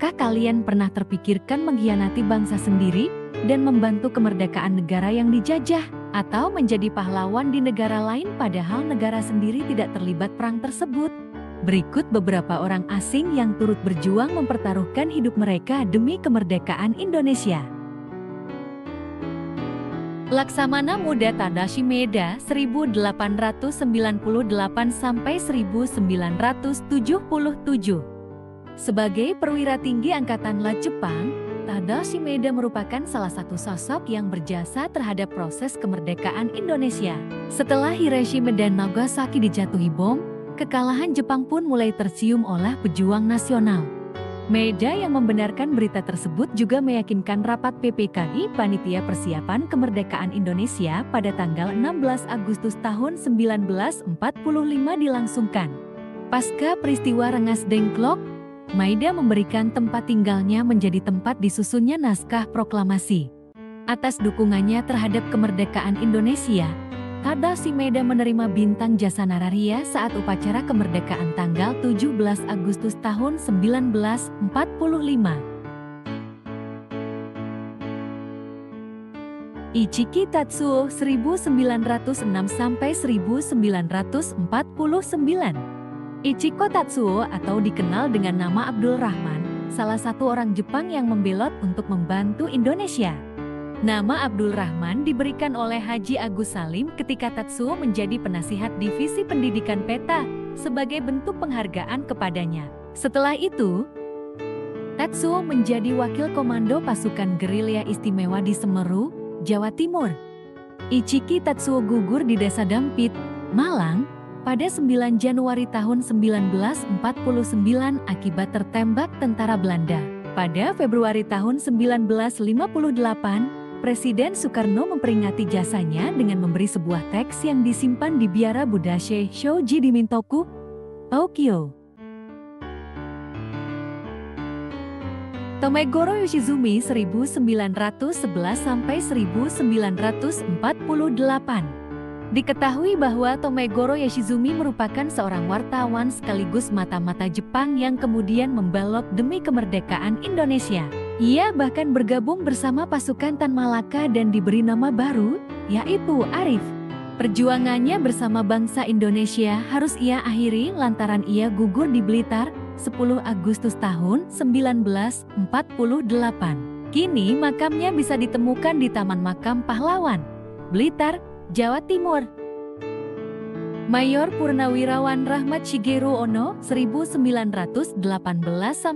Apakah kalian pernah terpikirkan mengkhianati bangsa sendiri dan membantu kemerdekaan negara yang dijajah, atau menjadi pahlawan di negara lain padahal negara sendiri tidak terlibat perang tersebut? Berikut beberapa orang asing yang turut berjuang mempertaruhkan hidup mereka demi kemerdekaan Indonesia. Laksamana Muda Tadashi Maeda 1898–1977. Sebagai perwira tinggi Angkatan Laut Jepang, Tadashi Maeda merupakan salah satu sosok yang berjasa terhadap proses kemerdekaan Indonesia. Setelah Hiroshima dan Nagasaki dijatuhi bom, kekalahan Jepang pun mulai tercium oleh pejuang nasional. Maeda yang membenarkan berita tersebut juga meyakinkan rapat PPKI Panitia Persiapan Kemerdekaan Indonesia pada tanggal 16 Agustus tahun 1945 dilangsungkan. Pasca peristiwa Rengas Dengklok, Maeda memberikan tempat tinggalnya menjadi tempat disusunnya naskah proklamasi. Atas dukungannya terhadap kemerdekaan Indonesia, Tadashi Maeda menerima bintang jasa nararia saat upacara kemerdekaan tanggal 17 Agustus tahun 1945. Ichiki Tatsuo 1906–1949. Ichiko Tatsuo atau dikenal dengan nama Abdul Rahman, salah satu orang Jepang yang membelot untuk membantu Indonesia. Nama Abdul Rahman diberikan oleh Haji Agus Salim ketika Tatsuo menjadi penasihat Divisi Pendidikan PETA sebagai bentuk penghargaan kepadanya. Setelah itu, Tatsuo menjadi wakil komando pasukan gerilya istimewa di Semeru, Jawa Timur. Ichiki Tatsuo gugur di Desa Dampit, Malang, pada 9 Januari tahun 1949 akibat tertembak tentara Belanda. Pada Februari tahun 1958, Presiden Soekarno memperingati jasanya dengan memberi sebuah teks yang disimpan di biara Budashe Shoji di Mintoku, Tokyo. Tomegoro Yoshizumi 1911–1948. Diketahui bahwa Tomegoro Yoshizumi merupakan seorang wartawan sekaligus mata-mata Jepang yang kemudian membelot demi kemerdekaan Indonesia. Ia bahkan bergabung bersama pasukan Tan Malaka dan diberi nama baru, yaitu Arif. Perjuangannya bersama bangsa Indonesia harus ia akhiri lantaran ia gugur di Blitar, 10 Agustus tahun 1948. Kini makamnya bisa ditemukan di Taman Makam Pahlawan, Blitar, Jawa Timur. Mayor Purnawirawan Rahmat Shigeru Ono 1918–2014.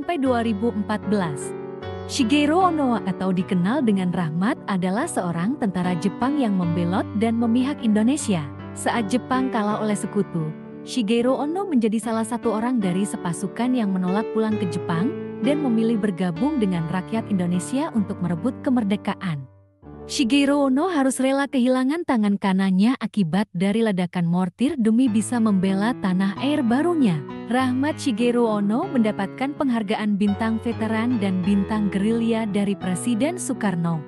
Shigeru Ono atau dikenal dengan Rahmat adalah seorang tentara Jepang yang membelot dan memihak Indonesia. Saat Jepang kalah oleh sekutu, Shigeru Ono menjadi salah satu orang dari sepasukan yang menolak pulang ke Jepang dan memilih bergabung dengan rakyat Indonesia untuk merebut kemerdekaan. Shigeru Ono harus rela kehilangan tangan kanannya akibat dari ledakan mortir demi bisa membela tanah air barunya. Rahmat Shigeru Ono mendapatkan penghargaan bintang veteran dan bintang gerilya dari Presiden Soekarno.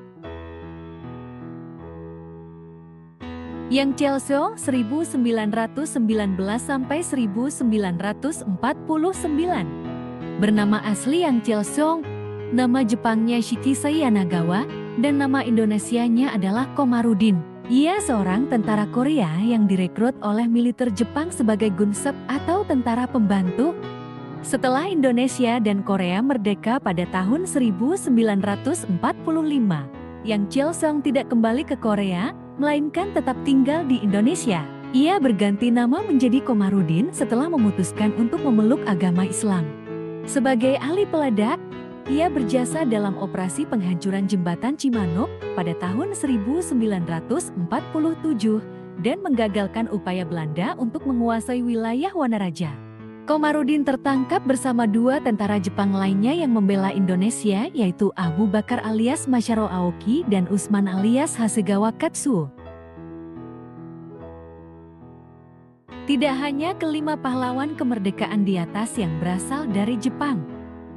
Yang Cheol-song 1919–1949. Bernama asli Yang Cheol-song, nama Jepangnya Shiki Sayanagawa, dan nama Indonesianya adalah Komarudin. Ia seorang tentara Korea yang direkrut oleh militer Jepang sebagai gunsep atau tentara pembantu. Setelah Indonesia dan Korea merdeka pada tahun 1945, Yang Cheol-song tidak kembali ke Korea, melainkan tetap tinggal di Indonesia. Ia berganti nama menjadi Komarudin setelah memutuskan untuk memeluk agama Islam. Sebagai ahli peledak, ia berjasa dalam operasi penghancuran jembatan Cimanuk pada tahun 1947 dan menggagalkan upaya Belanda untuk menguasai wilayah Wanaraja. Komarudin tertangkap bersama dua tentara Jepang lainnya yang membela Indonesia, yaitu Abu Bakar alias Masyaro Aoki dan Usman alias Hasegawa Katsu. Tidak hanya kelima pahlawan kemerdekaan di atas yang berasal dari Jepang,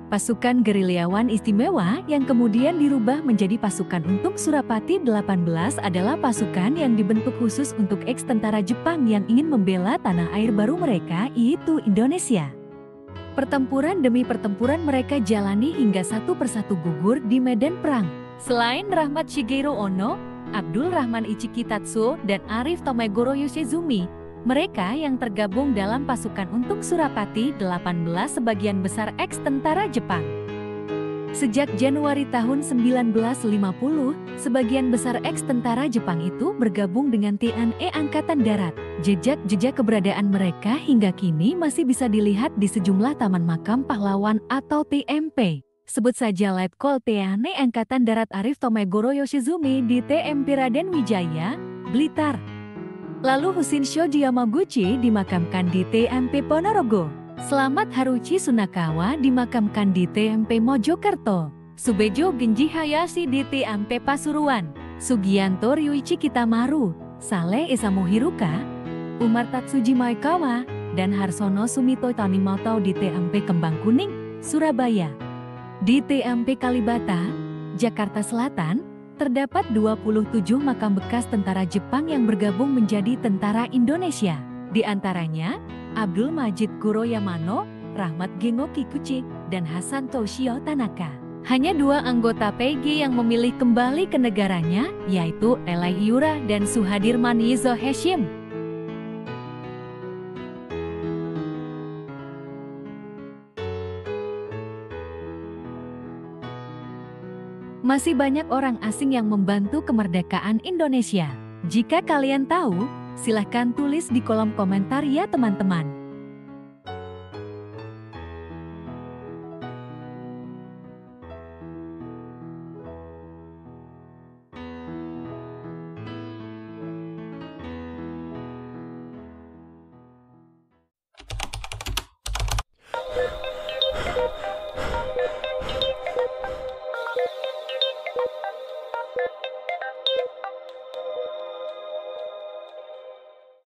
pasukan gerilyawan istimewa yang kemudian dirubah menjadi pasukan Untung Surapati 18 adalah pasukan yang dibentuk khusus untuk eks-tentara Jepang yang ingin membela tanah air baru mereka, yaitu Indonesia. Pertempuran demi pertempuran mereka jalani hingga satu persatu gugur di medan perang. Selain Rahmat Shigeru Ono, Abdul Rahman Ichiki Tatsuo, dan Arif Tomegoro Yoshizumi, mereka yang tergabung dalam pasukan Untung Surapati 18 sebagian besar eks-tentara Jepang. Sejak Januari tahun 1950, sebagian besar eks-tentara Jepang itu bergabung dengan TNI Angkatan Darat. Jejak-jejak keberadaan mereka hingga kini masih bisa dilihat di sejumlah taman makam pahlawan atau TMP. Sebut saja Letkol TNI Angkatan Darat Arif Tomegoro Yoshizumi di TMP Raden Wijaya, Blitar. Lalu Husinsho Diyamaguchi dimakamkan di TMP Ponorogo. Selamat Haruchi Sunakawa dimakamkan di TMP Mojokerto. Subejo Genji Hayashi di TMP Pasuruan. Sugianto Ryuchi Kitamaru, Saleh Esamohiruka, Umar Tatsujimaikawa, dan Harsono Sumito Tanimoto di TMP Kembang Kuning, Surabaya. Di TMP Kalibata, Jakarta Selatan, terdapat 27 makam bekas tentara Jepang yang bergabung menjadi tentara Indonesia. Di antaranya, Abdul Majid Kuroyamano, Rahmat Gengoki Kuci, dan Hasan Toshio Tanaka. Hanya 2 anggota PG yang memilih kembali ke negaranya, yaitu Elai Hiura dan Suhadir Manizo Hashim. Masih banyak orang asing yang membantu kemerdekaan Indonesia. Jika kalian tahu, silahkan tulis di kolom komentar ya teman-teman.